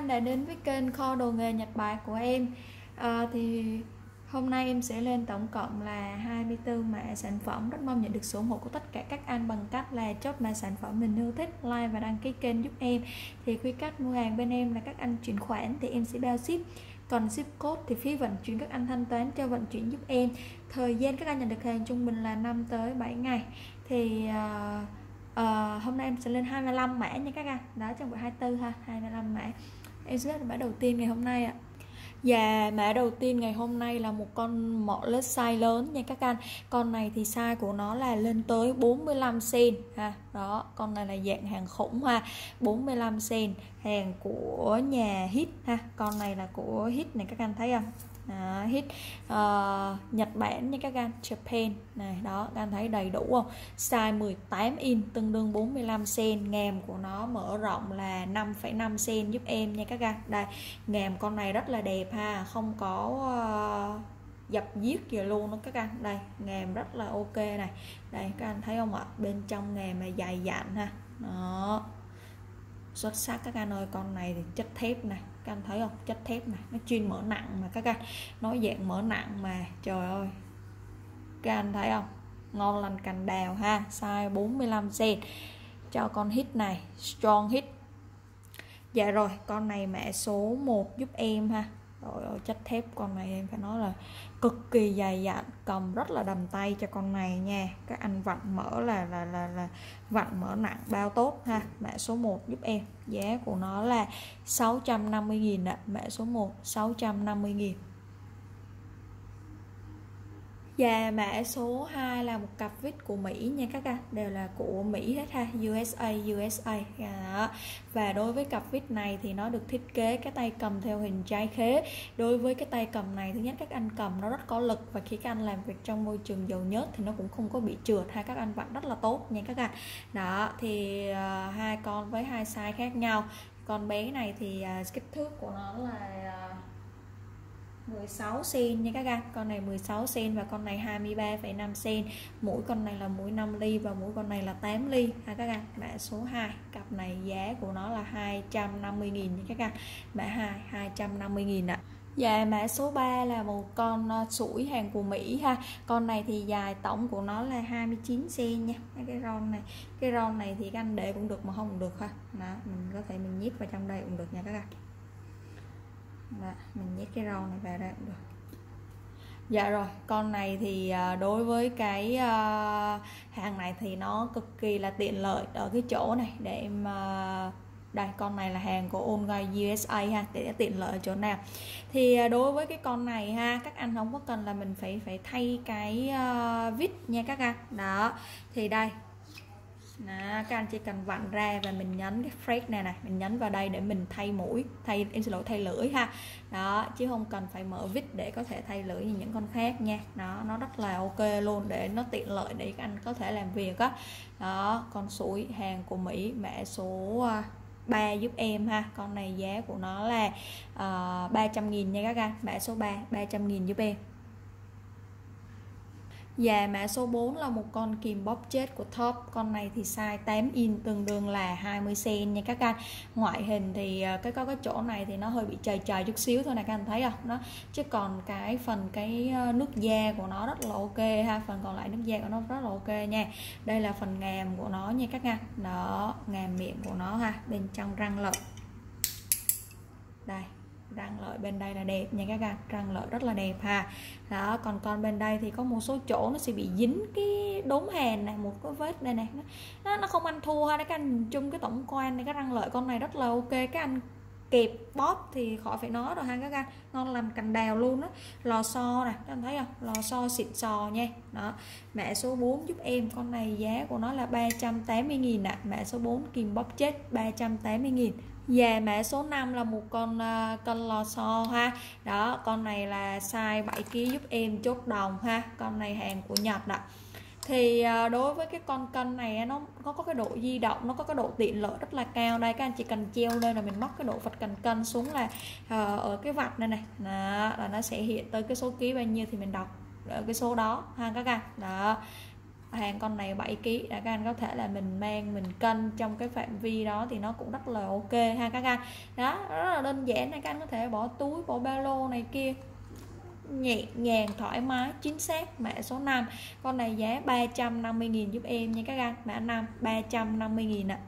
anh đã đến với kênh Kho Đồ Nghề Nhật Bãi của em. Thì hôm nay em sẽ lên tổng cộng là 24 mã sản phẩm. Rất mong nhận được sự ủng hộ của tất cả các anh bằng cách là chốt mã sản phẩm mình yêu thích, like và đăng ký kênh giúp em. Thì quy cách mua hàng bên em là các anh chuyển khoản thì em sẽ bao ship, còn ship code thì phí vận chuyển các anh thanh toán cho vận chuyển giúp em. Thời gian các anh nhận được hàng trung bình là 5 tới 7 ngày. Thì hôm nay em sẽ lên 25 mã nha các anh. Đó, trong buổi 24 ha, 25 mã. Em sẽ biết mã đầu tiên ngày hôm nay ạ. Và mã đầu tiên ngày hôm nay là một con mọ lết size lớn nha các anh. Con này thì size của nó là lên tới 45cm ha. Đó, con này là dạng hàng khủng ha, 45cm, hàng của nhà Hit ha. Con này là của Hit này các anh thấy không? Đó, Hit Nhật Bản nha các anh, Japan này đó, các anh thấy đầy đủ không? Size 18 in tương đương 45cm, ngàm của nó mở rộng là 5,5cm giúp em nha các anh. Đây, ngàm con này rất là đẹp ha, không có dập giết gì luôn đó các anh. Đây, ngàm rất là ok này. Đây các anh thấy không ạ? Bên trong ngàm là dày dặn ha. Đó, xuất sắc các anh ơi. Con này thì chất thép này, các anh thấy không, chất thép này, nó chuyên mở nặng mà các anh, nó dạng mở nặng mà, trời ơi, các anh thấy không, ngon lành cành đào ha. Size 45cm cho con Hit này, strong Hit. Dạ rồi, con này mã số 1 giúp em ha. Trời ơi, chất thép con này em phải nói là cực kỳ dày dặn, cầm rất là đầm tay cho con này nha. Các anh vặn mở là vặn mở nặng bao tốt ha. Mã số 1 giúp em. Giá của nó là 650.000 ạ. Mã số 1 650.000. Và mã số 2 là một cặp vít của Mỹ nha các anh, đều là của Mỹ hết ha, USA. Và đối với cặp vít này thì nó được thiết kế cái tay cầm theo hình trái khế. Đối với cái tay cầm này, thứ nhất các anh cầm nó rất có lực, và khi các anh làm việc trong môi trường dầu nhớt thì nó cũng không có bị trượt ha, các anh vặn rất là tốt nha các anh. Đó, thì hai con với hai size khác nhau. Con bé này thì kích thước của nó là 16cm nha các anh. Con này 16cm và con này 23,5cm. Mũi con này là mũi 5 ly và mũi con này là 8 ly ha các anh. Mã số 2, cặp này giá của nó là 250.000 nha các anh. Mã 2 250.000 ạ. Và mã số 3 là một con sủi hàng của Mỹ ha. Con này thì dài tổng của nó là 29cm nha. Cái ron này thì các anh để cũng được mà không cũng được ha. Đó, mình có thể mình nhét vào trong đây cũng được nha các anh. Đó, mình nhét cái rau này vào ra cũng được. Dạ rồi, con này thì đối với cái hàng này thì nó cực kỳ là tiện lợi ở cái chỗ này để em. Đây, con này là hàng của Ongai USA ha, để tiện lợi ở chỗ nào. Thì đối với cái con này ha, các anh không có cần là mình phải thay cái vít nha các anh. Đó, thì đây. Đó, các anh chỉ cần vặn ra và mình nhấn cái thread này, mình nhấn vào đây để mình thay mũi, thay lưỡi ha. Đó, chứ không cần phải mở vít để có thể thay lưỡi như những con khác nha. Đó, nó rất là ok luôn, để nó tiện lợi để các anh có thể làm việc á. Đó, con sủi hàng của Mỹ, mã số 3 giúp em ha. Con này giá của nó là 300.000 nha các anh. Mã số 3 300.000 giúp em. Và mã số 4 là một con kìm bóp chết của Touch. Con này thì size 8 in tương đương là 20cm nha các anh. Ngoại hình thì cái chỗ này thì nó hơi bị chày chút xíu thôi nè các anh thấy không? Nó chứ còn cái phần cái nước da của nó rất là ok ha, phần còn lại nước da của nó rất là ok nha. Đây là phần ngàm của nó nha các anh. Đó, ngàm miệng của nó ha, bên trong răng lợi. Đây, răng lợi bên đây là đẹp nha các anh, răng lợi rất là đẹp ha. Đó, còn con bên đây thì có một số chỗ nó sẽ bị dính cái đốm hèn này, một cái vết đây này, nó không ăn thua ha. Các anh nhìn chung cái tổng quan này, cái răng lợi con này rất là ok. Các anh kẹp bóp thì khỏi phải nói rồi ha các anh, ngon làm cành đào luôn đó. Lò xo nè, các anh thấy không, lò xo xịn sò nha. Đó, mã số 4 giúp em. Con này giá của nó là 380.000 ạ. Mã số 4 kìm bóp chết 380.000. Và mã số 5 là một con cân lò xo ha. Đó, con này là size 7kg giúp em, chốt đồng ha. Con này hàng của Nhật ạ. Thì đối với cái con cân này, nó có cái độ di động, nó có cái độ tiện lợi rất là cao. Đây, các anh chỉ cần treo lên là mình móc cái độ vạch cành cân xuống là ở cái vạch này này. Đó, là nó sẽ hiện tới cái số ký bao nhiêu thì mình đọc ở cái số đó ha các anh. Đó, hàng con này 7kg, các anh có thể là mình mang mình cân trong cái phạm vi đó thì nó cũng rất là ok ha các anh. Đó, rất là đơn đơn giản này, các anh có thể bỏ túi, bỏ ba lô này kia, nhẹ nhàng thoải mái. Chính xác mã số 5. Con này giá 350.000 giúp em nha các anh. Mã 5 350.000 ạ.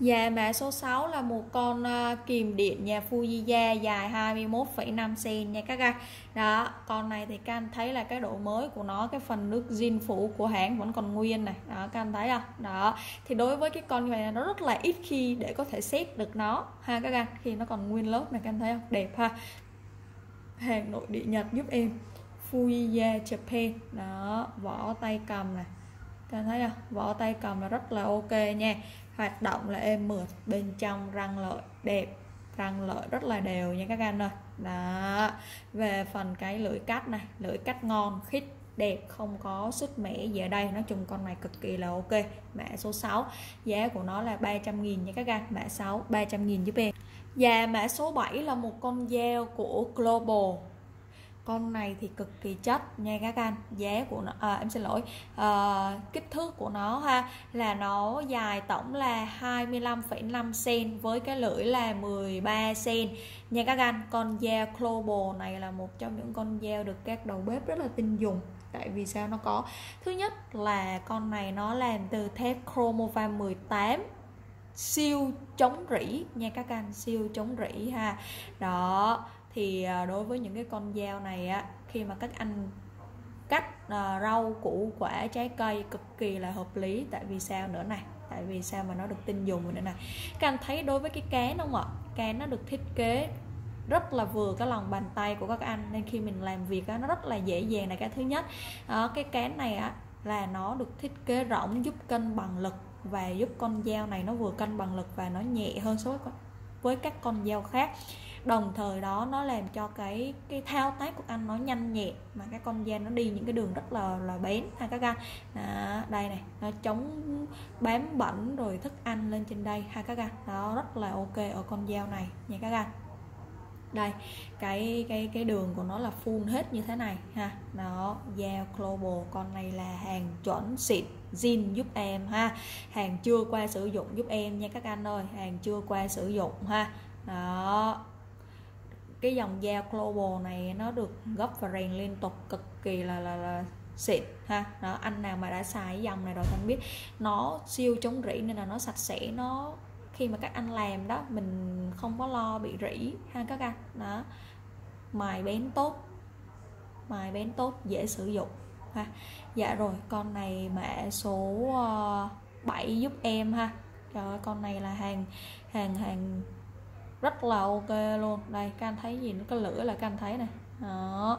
Và mã số 6 là một con kìm điện nhà Fujiya dài 21,5 cm nha các anh. Đó, con này thì các anh thấy là cái độ mới của nó, cái phần nước zin phủ của hãng vẫn còn nguyên này. Đó, các anh thấy không? Đó, thì đối với cái con như vậy là nó rất là ít khi để có thể xét được nó ha các anh, khi nó còn nguyên lớp này, các anh thấy không? Đẹp ha. Hàng nội địa Nhật giúp em, Fujiya Japan. Đó, vỏ tay cầm này, các anh thấy không? Vỏ tay cầm là rất là ok nha. Hoạt động là êm mượt, bên trong răng lợi đẹp, răng lợi rất là đều nha các anh ơi. Đó, về phần cái lưỡi cắt này, lưỡi cắt ngon, khít, đẹp, không có sứt mẻ gì ở đây. Nói chung con này cực kỳ là ok. Mã số 6, giá của nó là 300.000 nha các anh. Mã 6 300.000 giúp em. Và mã số 7 là một con dao của Global. Con này thì cực kỳ chất nha các anh. Giá của nó, kích thước của nó ha, là nó dài tổng là 25,5 cm với cái lưỡi là 13 cm nha các anh. Con dao Global này là một trong những con dao được các đầu bếp rất là tin dùng. Tại vì sao? Nó có, thứ nhất là con này nó làm từ thép chromova 18, siêu chống rỉ nha các anh, siêu chống rỉ ha. Đó, thì đối với những cái con dao này á, khi mà các anh cắt rau củ quả trái cây cực kỳ là hợp lý. Tại vì sao nữa này, tại vì sao mà nó được tin dùng nữa này. Các anh thấy đối với cái cán đúng không ạ? Cán nó được thiết kế rất là vừa cái lòng bàn tay của các anh, nên khi mình làm việc á, nó rất là dễ dàng là cái thứ nhất. Cái cán này á, là nó được thiết kế rỗng giúp cân bằng lực, và giúp con dao này nó vừa cân bằng lực và nó nhẹ hơn so với các con dao khác. Đồng thời đó, nó làm cho cái thao tác của anh nó nhanh nhẹn, mà cái con dao nó đi những cái đường rất là bén ha các anh. Đó, đây này, nó chống bám bẩn rồi thức ăn lên trên đây ha các anh. Đó, rất là ok ở con dao này nha các anh. Đây, cái đường của nó là full hết như thế này ha. Đó, dao Global, con này là hàng chuẩn xịn zin giúp em ha. Hàng chưa qua sử dụng giúp em nha các anh ơi, hàng chưa qua sử dụng ha. Đó, cái dòng dao Global này nó được gấp và rèn liên tục, cực kỳ là xịn ha. Đó, anh nào mà đã xài dòng này rồi anh biết nó siêu chống rỉ, nên là nó sạch sẽ. Nó khi mà các anh làm đó, mình không có lo bị rỉ ha các anh. Đó, mài bén tốt, mài bén tốt, dễ sử dụng ha. Dạ rồi, con này mã số 7 giúp em ha. Trời ơi, con này là hàng rất là ok luôn. Đây, các anh thấy gì nó có lửa là các anh thấy nè. Đó,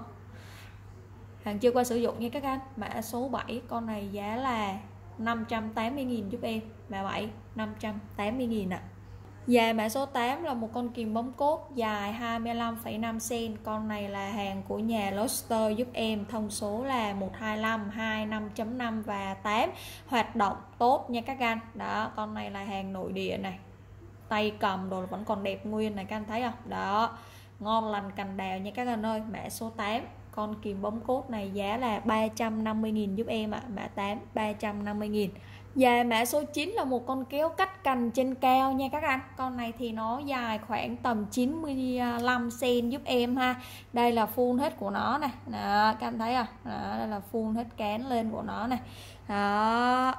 hàng chưa qua sử dụng nha các anh. Mã số 7, con này giá là 580.000 giúp em. Mã 7 580.000 ạ. Và mã số 8 là một con kìm bấm cốt dài 25,5 cm. Con này là hàng của nhà Loster giúp em. Thông số là 125, 25.5 và 8. Hoạt động tốt nha các anh. Đó, con này là hàng nội địa này. Tay cầm đồ vẫn còn đẹp nguyên này, các anh thấy không? Đó, ngon lành cành đào nha các anh ơi. Mã số 8, con kìm bấm cốt này giá là 350.000 giúp em ạ. Mã 8 350.000. Và mã số 9 là một con kéo cắt cành trên cao nha các anh. Con này thì nó dài khoảng tầm 95 cm giúp em ha. Đây là full hết của nó nè. Đó, các anh thấy không? Đó, đây là full hết cán lên của nó nè. Đó,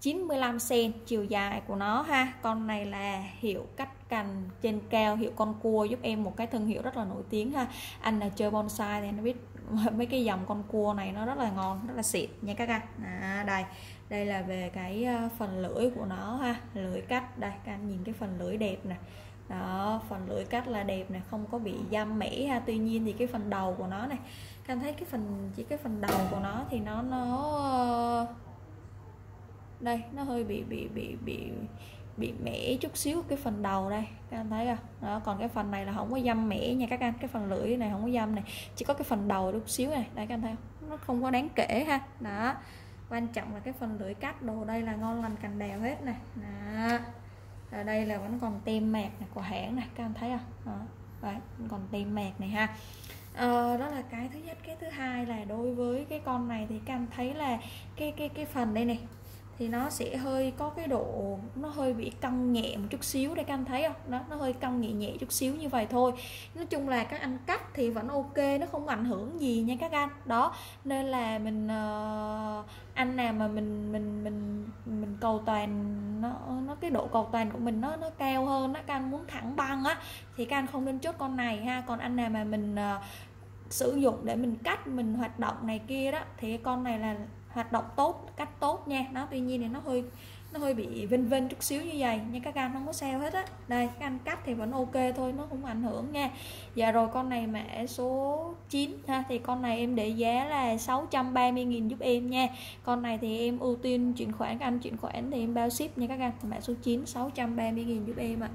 95 cm chiều dài của nó ha. Con này là hiệu cắt cành trên cao, hiệu con cua giúp em, một cái thương hiệu rất là nổi tiếng ha. Anh nào chơi bonsai thì nó biết mấy cái dòng con cua này nó rất là ngon, rất là xịn nha các anh. À, đây là về cái phần lưỡi của nó ha, lưỡi cắt đây, các anh nhìn cái phần lưỡi đẹp nè. Đó, phần lưỡi cắt là đẹp này, không có bị dăm mẻ ha. Tuy nhiên thì cái phần đầu của nó này, các anh thấy cái phần đầu của nó thì nó đây, nó hơi bị mẻ chút xíu cái phần đầu đây, các anh thấy không? Đó, còn cái phần này là không có dăm mẻ nha các anh. Cái phần lưỡi này không có dăm này, chỉ có cái phần đầu chút xíu này. Đây, các anh thấy không? Nó không có đáng kể ha. Đó, quan trọng là cái phần lưỡi cắt đồ đây là ngon lành cành đèo hết này. Đó, ở đây là vẫn còn tem mạc này của hãng này, các anh thấy không? Đó, đấy, vẫn còn tem mạc này ha. Đó là cái thứ nhất. Cái thứ hai là đối với cái con này thì các anh thấy là cái phần đây này thì nó sẽ hơi có cái độ, nó hơi bị cong nhẹ một chút xíu. Đây các anh thấy không, nó hơi cong nhẹ nhẹ chút xíu như vậy thôi. Nói chung là các anh cắt thì vẫn ok, nó không ảnh hưởng gì nha các anh. Đó, nên là mình anh nào mà mình cầu toàn, nó cái độ cầu toàn của mình nó cao hơn đó, các anh muốn thẳng băng á thì các anh không nên chốt con này ha. Còn anh nào mà mình sử dụng để mình cắt, mình hoạt động này kia đó thì con này là hoạt động tốt, cắt tốt nha. Nó tuy nhiên thì nó hơi bị vênh vênh chút xíu như vậy nha các anh, không có sao hết á. Đây các anh cắt thì vẫn ok thôi, nó không ảnh hưởng nha. Dạ rồi, con này mã số 9 ha, thì con này em để giá là 630.000 giúp em nha. Con này thì em ưu tiên chuyển khoản, các anh chuyển khoản thì em bao ship nha các anh. Mã số 9 630.000 giúp em ạ.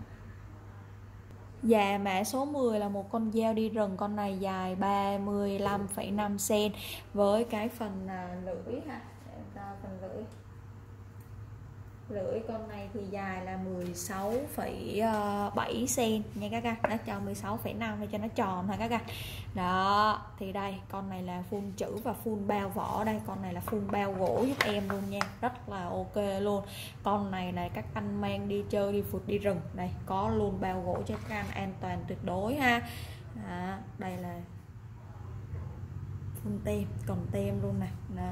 Dạ, mã số 10 là một con dao đi rừng. Con này dài 35,5 cm với cái phần lưỡi ha. Phần lưỡi con này thì dài là 16,7 cm nha các anh. Đã cho 16,5 để cho nó tròn ha các anh. Đó, thì đây con này là full chữ và full bao vỏ. Đây con này là full bao gỗ giúp em luôn nha, rất là ok luôn. Con này này các anh mang đi chơi, đi phượt, đi rừng, đây có luôn bao gỗ cho các anh, an toàn tuyệt đối ha. Đó, đây là full tem, còn tem luôn nè.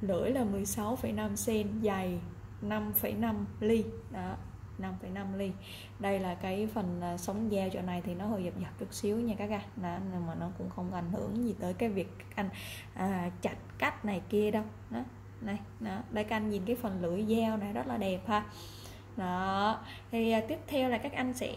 Lưỡi là 16,5 cm, dày 5,5 ly. Đó, 5,5 ly. Đây là cái phần sống dao chỗ này thì nó hơi dập dập chút xíu nha các anh, nhưng mà nó cũng không ảnh hưởng gì tới cái việc anh chặt cắt này kia đâu. Đó, này, đó. Đây các anh nhìn cái phần lưỡi dao này rất là đẹp ha. Đó, thì tiếp theo là các anh sẽ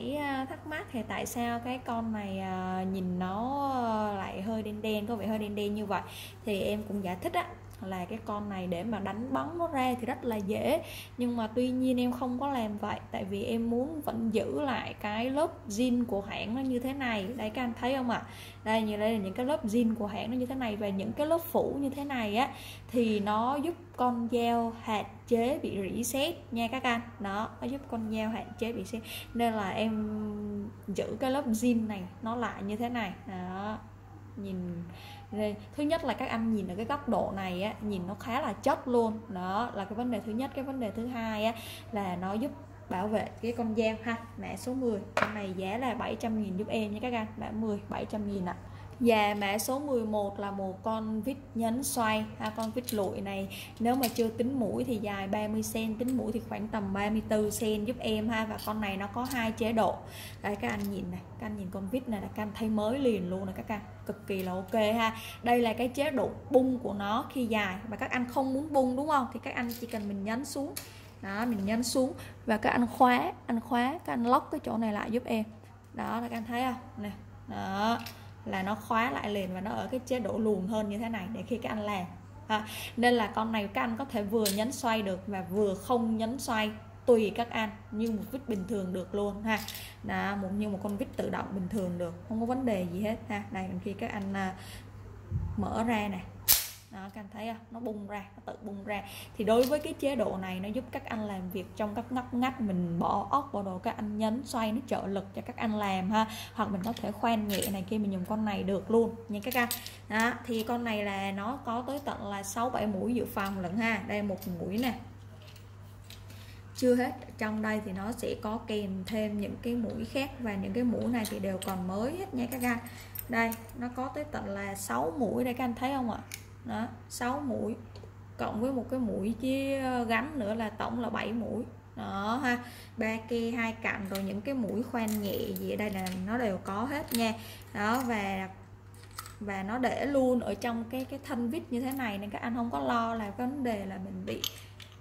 thắc mắc thì tại sao cái con này nhìn nó lại hơi đen đen, có vẻ hơi đen đen như vậy. Thì em cũng giải thích á là cái con này để mà đánh bóng nó ra thì rất là dễ, nhưng mà tuy nhiên em không có làm vậy, tại vì em muốn vẫn giữ lại cái lớp zin của hãng nó như thế này. Đây các anh thấy không ạ? Đây, như đây là những cái lớp zin của hãng nó như thế này, và những cái lớp phủ như thế này á thì nó giúp con dao hạn chế bị rỉ sét nha các anh. Đó, nó giúp con dao hạn chế bị sét, nên là em giữ cái lớp zin này nó lại như thế này. Đó, nhìn thứ nhất là các anh nhìn ở cái góc độ này á, nhìn nó khá là chất luôn. Đó là cái vấn đề thứ nhất. Cái vấn đề thứ hai á, là nó giúp bảo vệ cái con dao ha. Mã số 10, con này giá là 700.000 giúp em nha các anh. Mã 10 700.000 ạ. Và mã số 11 là một con vít nhánh xoay ha. Con vít lụi này nếu mà chưa tính mũi thì dài 30 cm, tính mũi thì khoảng tầm 34 cm giúp em ha. Và con này nó có hai chế độ. Đây các anh nhìn này, các anh nhìn con vít này là các anh thấy mới liền luôn này các anh, cực kỳ là ok ha. Đây là cái chế độ bung của nó khi dài, và các anh không muốn bung đúng không, thì các anh chỉ cần mình nhấn xuống. Đó, mình nhấn xuống và các anh khóa, các anh lock cái chỗ này lại giúp em. Đó là các anh thấy không nè. Đó, là nó khóa lại liền và nó ở cái chế độ luồn hơn như thế này để khi các anh làm ha. Nên là con này các anh có thể vừa nhấn xoay được và vừa không nhấn xoay, tùy các anh, như một vít bình thường được luôn ha. Đó, như một con vít tự động bình thường được, không có vấn đề gì hết ha. Đây khi các anh mở ra nè, các anh thấy không, nó bung ra, nó tự bung ra. Thì đối với cái chế độ này nó giúp các anh làm việc trong các ngóc ngách, mình bỏ ốc vào đồ, các anh nhấn xoay nó trợ lực cho các anh làm ha. Hoặc mình có thể khoan nhẹ này kia, mình dùng con này được luôn nha các anh. Đó, thì con này là nó có tới tận là 6-7 mũi dự phòng lận ha. Đây một mũi nè, chưa hết, trong đây thì nó sẽ có kèm thêm những cái mũi khác, và những cái mũi này thì đều còn mới hết nha các anh. Đây nó có tới tận là 6 mũi đây các anh thấy không ạ. Đó, 6 mũi cộng với một cái mũi chia gắn nữa là tổng là 7 mũi. Đó ha, 3 kia 2 cạnh rồi những cái mũi khoan nhẹ gì ở đây là nó đều có hết nha. Đó, và nó để luôn ở trong cái thân vít như thế này, nên các anh không có lo là vấn đề là mình bị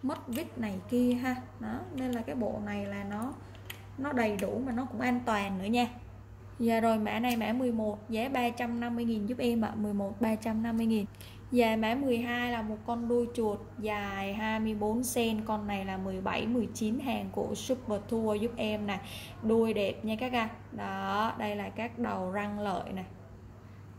mất vít này kia ha. Đó, nên là cái bộ này là nó đầy đủ mà nó cũng an toàn nữa nha. Dạ rồi, mã này mã 11 giá 350.000 giúp em ạ. 11 350.000. Dạ, mã 12 là một con đuôi chuột dài 24 cm. Con này là 17-19 hàng của Super Tour giúp em này. Đuôi đẹp nha các anh. Đó, đây là các đầu răng lợi này,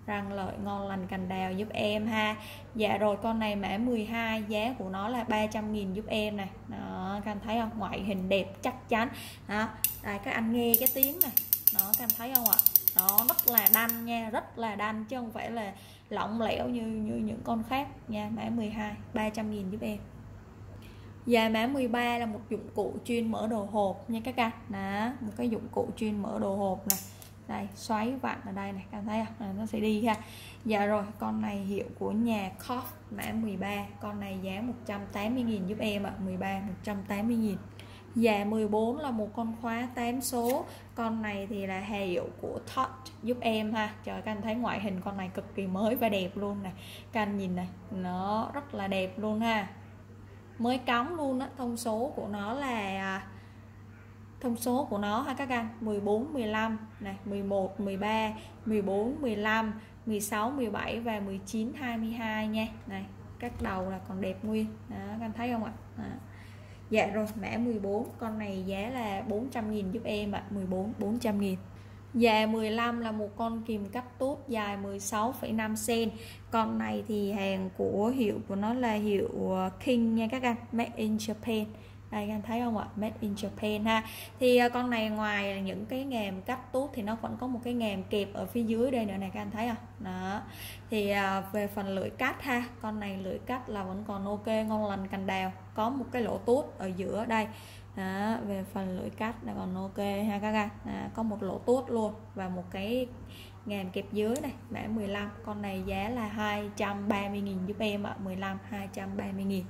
răng lợi ngon lành cành đào giúp em ha. Dạ rồi, con này mã 12 giá của nó là 300.000 giúp em này. Đó, các anh thấy không, ngoại hình đẹp chắc chắn. Đó, đây các anh nghe cái tiếng này, đó các anh thấy không ạ. Đó, rất là đanh nha, rất là đanh chứ không phải là lỏng lẻo như những con khác nha. Mã 12 300.000 giúp em. Và mã 13 là một dụng cụ chuyên mở đồ hộp nha các bạn. Đó, một cái dụng cụ chuyên mở đồ hộp này. Đây, xoáy vặn ở đây này, các bạn thấy không? À, nó sẽ đi ha. Dạ rồi, con này hiệu của nhà Koff, mã 13. Con này giá 180.000 giúp em ạ, 13 180.000. Dạ 14 là một con khóa 8 số. Con này thì là hiệu của Touch giúp em ha. Trời, các anh thấy ngoại hình con này cực kỳ mới và đẹp luôn này. Các anh nhìn này, nó rất là đẹp luôn ha. Mới cống luôn á, thông số của nó là ha các anh, 14 15 này, 11 13, 14 15, 16 17 và 19 22 nha. Này, các đầu là còn đẹp nguyên. Đó, các anh thấy không ạ? Đó. Dạ rồi, mã 14, con này giá là 400.000 giúp em ạ, 14 400.000. Dạ 15 là một con kìm cắt tút dài 16,5 cm. Con này thì hàng của hiệu của nó là hiệu King nha các anh, made in Japan. Đây các anh thấy không ạ? Made in Japan ha. Thì con này ngoài những cái ngàm cắt tút thì nó vẫn có một cái ngàm kẹp ở phía dưới đây nữa này, các anh thấy không? Đó. Thì về phần lưỡi cắt ha, con này lưỡi cắt là vẫn còn ok, ngon lành cành đào. Có một cái lỗ tút ở giữa đây. Đó, về phần lưỡi cắt là còn ok ha các anh. À, có một lỗ tút luôn và một cái ngàm kẹp dưới này, mã 15. Con này giá là 230.000 giúp em ạ, 15 230.000.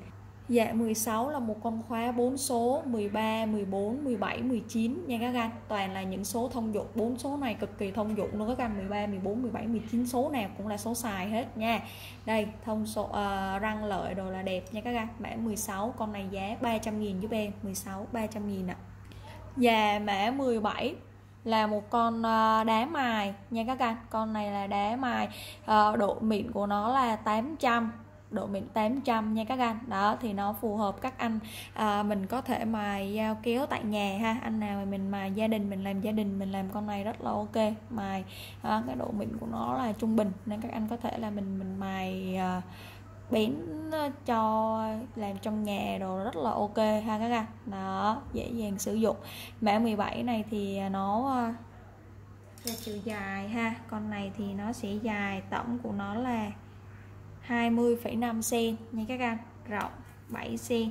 Dạ 16 là một con khóa 4 số 13, 14, 17, 19 nha các anh. Toàn là những số thông dụng, 4 số này cực kỳ thông dụng luôn các anh, 13, 14, 17, 19 số nào cũng là số xài hết nha. Đây, thông số răng lợi đồ là đẹp nha các anh. Mã 16, con này giá 300.000 giúp em, 16 300.000 ạ. Dạ mã 17 là một con đá mài nha các anh. Con này là đá mài, độ mịn của nó là 800. Độ mịn 800 nha các anh. Đó thì nó phù hợp các anh mình có thể mài dao kéo tại nhà ha. Anh nào mà mình mài gia đình, mình làm gia đình, mình làm con này rất là ok mài. Cái độ mịn của nó là trung bình nên các anh có thể là mình mài bén cho làm trong nhà đồ rất là ok ha các anh. Đó, dễ dàng sử dụng. Mã 17 này thì nó chiều dài ha. Con này thì nó sẽ dài, tổng của nó là 20,5 cm nha các anh, rộng 7 cm,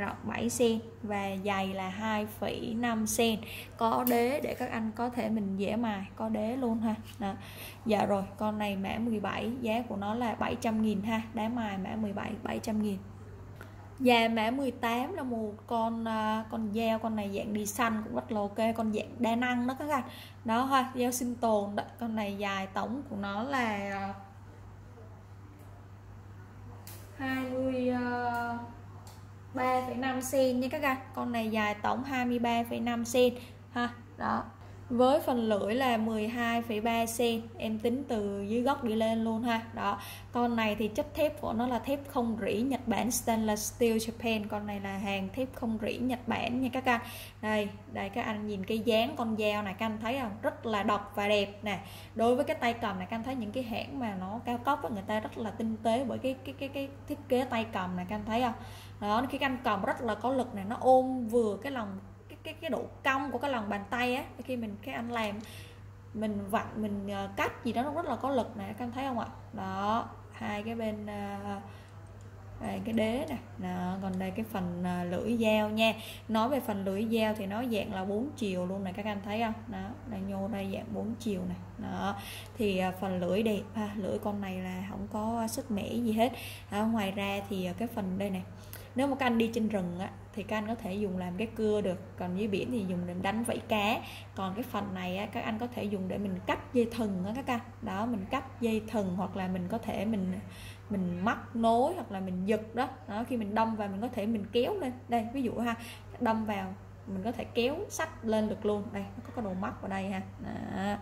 rộng 7 cm và dày là 2,5 cm. Có đế để các anh có thể mình dễ mài, có đế luôn ha. Đó. Dạ rồi, con này mã 17 giá của nó là 700.000 ha, đá mài mã 17 700.000. Và mã 18 là một con dao, con này dạng đi xanh cũng rất là ok, con dạng đa năng đó các anh. Đó ha, dao sinh tồn đó, con này dài tổng của nó là 23,5 cm nha các anh. Con này dài tổng 23,5 cm ha. Đó. Với phần lưỡi là 12,3 cm, em tính từ dưới góc đi lên luôn ha. Đó. Con này thì chất thép của nó là thép không rỉ Nhật Bản, stainless steel Japan. Con này là hàng thép không rỉ Nhật Bản nha các anh. Đây, đây các anh nhìn cái dáng con dao này, các anh thấy không? Rất là độc và đẹp nè. Đối với cái tay cầm này, các anh thấy những cái hãng mà nó cao cấp á, người ta rất là tinh tế bởi cái thiết kế tay cầm này, các anh thấy không? Đó, khi các anh cầm rất là có lực này, nó ôm vừa cái lòng cái độ cong của cái lòng bàn tay á, khi cái anh làm mình vặn mình cắt gì đó nó rất là có lực nè, các anh thấy không ạ? Đó, hai cái bên đây, cái đế nè. Đó, còn đây cái phần lưỡi dao nha. Nói về phần lưỡi dao thì nó dạng là 4 chiều luôn này, các anh thấy không? Đó, đây nhô đây dạng 4 chiều này. Đó. Thì phần lưỡi đẹp ha, lưỡi con này là không có sức mẻ gì hết. Đó, ngoài ra thì cái phần đây này, nếu mà các anh đi trên rừng á, thì các anh có thể dùng làm cái cưa được. Còn dưới biển thì dùng để đánh vẫy cá. Còn cái phần này á, các anh có thể dùng để mình cắt dây thừng á các anh. Đó, mình cắt dây thừng hoặc là mình có thể mình mắc nối hoặc là mình giật đó. Đó, khi mình đâm vào mình có thể mình kéo lên. Đây, ví dụ ha, đâm vào mình có thể kéo sách lên được luôn. Đây, nó có cái đồ mắc vào đây ha. Đó.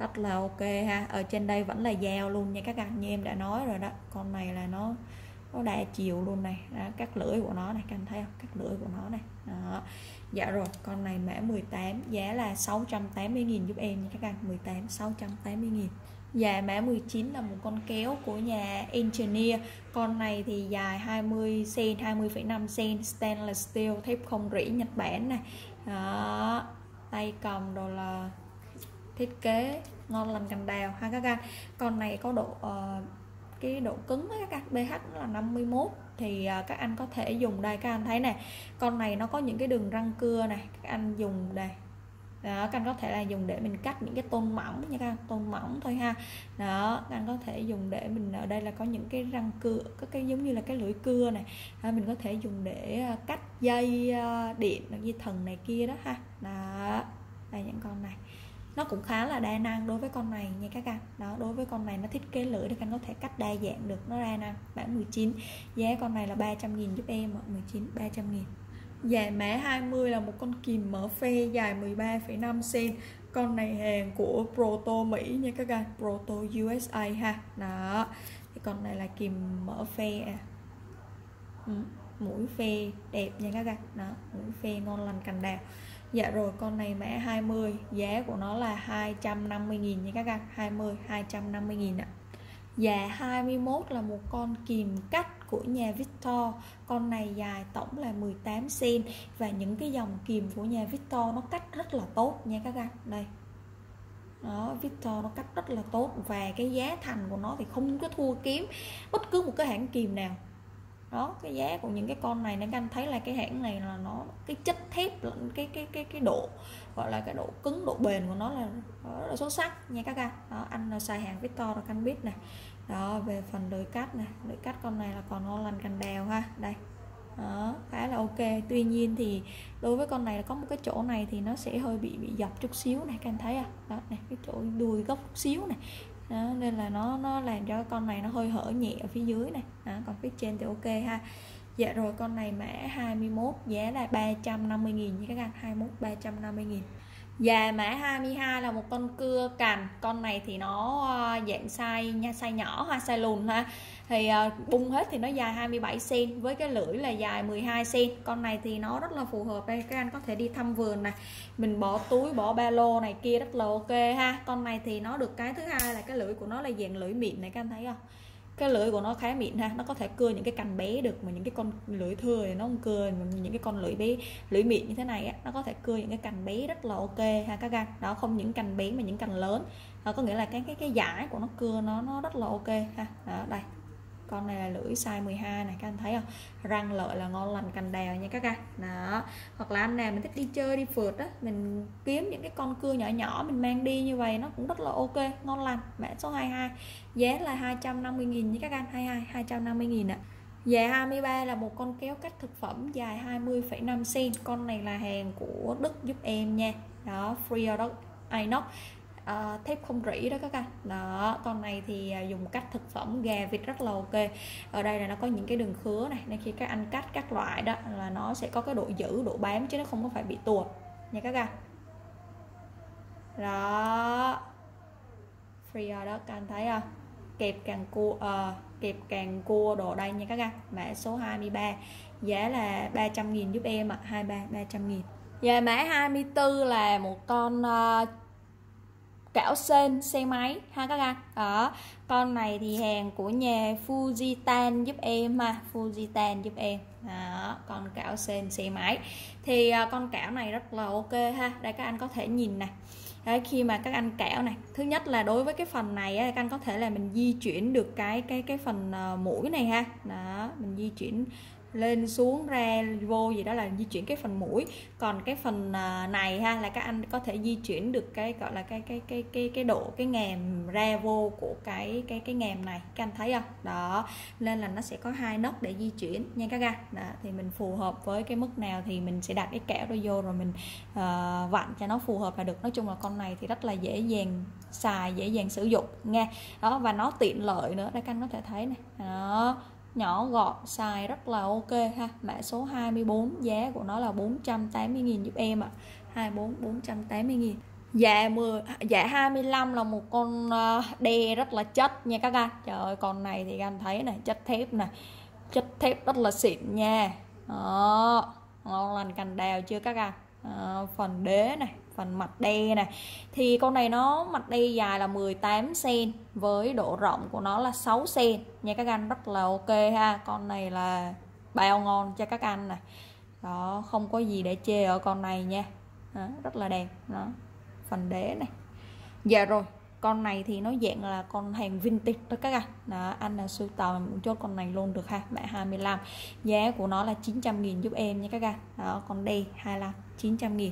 Rất là ok ha. Ở trên đây vẫn là dao luôn nha các anh, như em đã nói rồi đó. Con này là nó đa chiều luôn này. Đó, các lưỡi của nó này, các anh thấy không? Các lưỡi của nó này. Đó. Dạ rồi, con này mã 18 giá là 680.000 giúp em nha các anh, 18 680.000. Dạ mã 19 là một con kéo của nhà Engineer. Con này thì dài 20 cm, 20,5 cm, stainless steel, thép không rỉ Nhật Bản này. Đó. Tay cầm đồ là thiết kế ngon lành cành đào ha các anh. Con này có độ cái độ cứng á, các pH là 51 thì các anh có thể dùng đây. Các anh thấy nè, con này nó có những cái đường răng cưa này, các anh dùng đây. Đó, các anh có thể là dùng để mình cắt những cái tôn mỏng nha các anh, tôn mỏng thôi ha. Đó, các anh có thể dùng để mình, ở đây là có những cái răng cưa, có cái giống như là cái lưỡi cưa này, mình có thể dùng để cắt dây điện, dây thần này kia đó ha. Đó, đây những con này nó cũng khá là đa năng đối với con này nha các anh. Đó, đối với con này nó thiết kế lưỡi để các anh có thể cắt đa dạng được, nó đa năng. Bản 19, giá con này là 300.000 giúp em ạ, 19 300.000. Dài mã 20 là một con kìm mở phe dài 13,5 cm. Con này hàng của Proto Mỹ nha các bạn, Proto USA ha. Đó, thì con này là kìm mở phe à. Mũi phe đẹp nha các bạn. Đó, mũi phe ngon lành cành đào. Dạ rồi, con này mã 20, giá của nó là 250.000 nha các bạn, 20 250.000 ạ. Dạ 21 là một con kìm cắt của nhà Victor. Con này dài tổng là 18 cm. Và những cái dòng kìm của nhà Victor nó cắt rất là tốt nha các bạn. Đây. Đó, Victor nó cắt rất là tốt. Và cái giá thành của nó thì không có thua kém bất cứ một cái hãng kìm nào. Đó, cái giá của những cái con này, các anh thấy là cái hãng này là nó, cái chất thép lẫn cái độ, gọi là cái độ cứng, độ bền của nó là rất là xuất sắc nha các anh. Đó, anh xài hàng Victor rồi anh biết nè. Đó, về phần đời cắt nè, đời cắt con này là còn ngon lành cành đào ha. Đây. Đó, khá là ok. Tuy nhiên thì đối với con này là có một cái chỗ này thì nó sẽ hơi bị dọc chút xíu này, các anh thấy không? Đó, này, cái chỗ đuôi góc chút xíu này. Đó, nên là nó làm cho con này nó hơi hở nhẹ ở phía dưới này. Đó, còn phía trên thì ok ha. Dạ rồi, con này mã 21 giá là 350.000 nha các anh, 21 350.000. Dạ mã 22 là một con cưa cành. Con này thì nó dạng size nha, size nhỏ ha, size lùn ha. Thì bung hết thì nó dài 27 cm với cái lưỡi là dài 12 cm. Con này thì nó rất là phù hợp đây, các anh có thể đi thăm vườn này, mình bỏ túi, bỏ ba lô này kia rất là ok ha. Con này thì nó được cái thứ hai là cái lưỡi của nó là dạng lưỡi mịn này, các anh thấy không? Cái lưỡi của nó khá mịn ha, nó có thể cưa những cái cành bé được, mà những cái con lưỡi thưa thì nó không cưa, những cái con lưỡi bé, lưỡi mịn như thế này á, nó có thể cưa những cái cành bé rất là ok ha các anh. Đó, không những cành bé mà những cành lớn. Đó, có nghĩa là cái dải của nó cưa nó rất là ok ha. Đó, đây. Con này là lưỡi size 12 này, các anh thấy không? Răng lợi là ngon lành cành đào nha các anh. Đó, hoặc là anh nào mình thích đi chơi đi phượt đó, mình kiếm những cái con cưa nhỏ nhỏ mình mang đi như vậy nó cũng rất là ok, ngon lành. Mã số 22, giá là 250.000 nha các anh, 22 250.000 ạ. Dạ 23 là một con kéo cắt thực phẩm dài 20,5 cm. Con này là hàng của Đức giúp em nha. Đó, Free Inox. Thép không rỉ đó các anh. Đó, con này thì dùng cắt thực phẩm gà vịt rất là ok. Ở đây là nó có những cái đường khứa này, nên khi các anh cắt các loại đó là nó sẽ có cái độ giữ, độ bám, chứ nó không có phải bị tuột nha các anh. Đó, Free đó, các anh thấy không? Kẹp càng cua đồ đây nha các anh. Mã số 23, giá là 300.000 giúp em ạ, 23 300.000. Và mã 24 là một con cảo sên xe máy ha các anh. Đó, con này thì hàng của nhà Fujitan giúp em ha, Fujitan giúp em. Đó, con cảo sên xe máy thì con cảo này rất là ok ha. Đây các anh có thể nhìn này. Đấy, khi mà các anh cảo này, thứ nhất là đối với cái phần này các anh có thể là mình di chuyển được cái phần mũi này ha. Đó, mình di chuyển lên xuống ra vô gì đó là di chuyển cái phần mũi, còn cái phần này ha là các anh có thể di chuyển được cái gọi là cái độ cái ngàm ra vô của cái ngàm này, các anh thấy không? Đó, nên là nó sẽ có hai nấc để di chuyển nha các anh. Đó, thì mình phù hợp với cái mức nào thì mình sẽ đặt cái kẽo đó vô rồi mình vặn cho nó phù hợp là được. Nói chung là con này thì rất là dễ dàng xài, dễ dàng sử dụng nha. Đó, và nó tiện lợi nữa, đây các anh có thể thấy này. Đó, nhỏ gọn, xài rất là ok ha. Mã số 24, giá của nó là 480.000 giúp em ạ, 24 480.000. Dạ 25 là một con đe rất là chất nha các anh. Trời ơi, con này thì các anh thấy này, chất thép nè, chất thép rất là xịn nha. Đó, ngon lành cành đào chưa các anh. Phần đế này, phần mặt đe này, thì con này nó mặt đe dài là 18 cm với độ rộng của nó là 6 cm nha các anh, rất là ok ha. Con này là bao ngon cho các anh này. Đó, không có gì để chê ở con này nha. Đó, rất là đẹp. Đó, phần đế này. Dạ rồi, Con này thì nó dạng là con hàng vintage đó các bạn. Anh là sưu tầm một chốt con này luôn được ha, mã 25. Giá của nó là 900.000 giúp em nha các bạn. Đó, con D 25 900.000.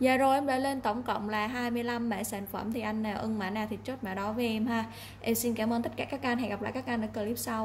Dạ rồi, em đã lên tổng cộng là 25 mã sản phẩm, thì anh nào ưng mã nào thì chốt mã đó với em ha. Em xin cảm ơn tất cả các anh, hẹn gặp lại các anh ở clip sau ạ.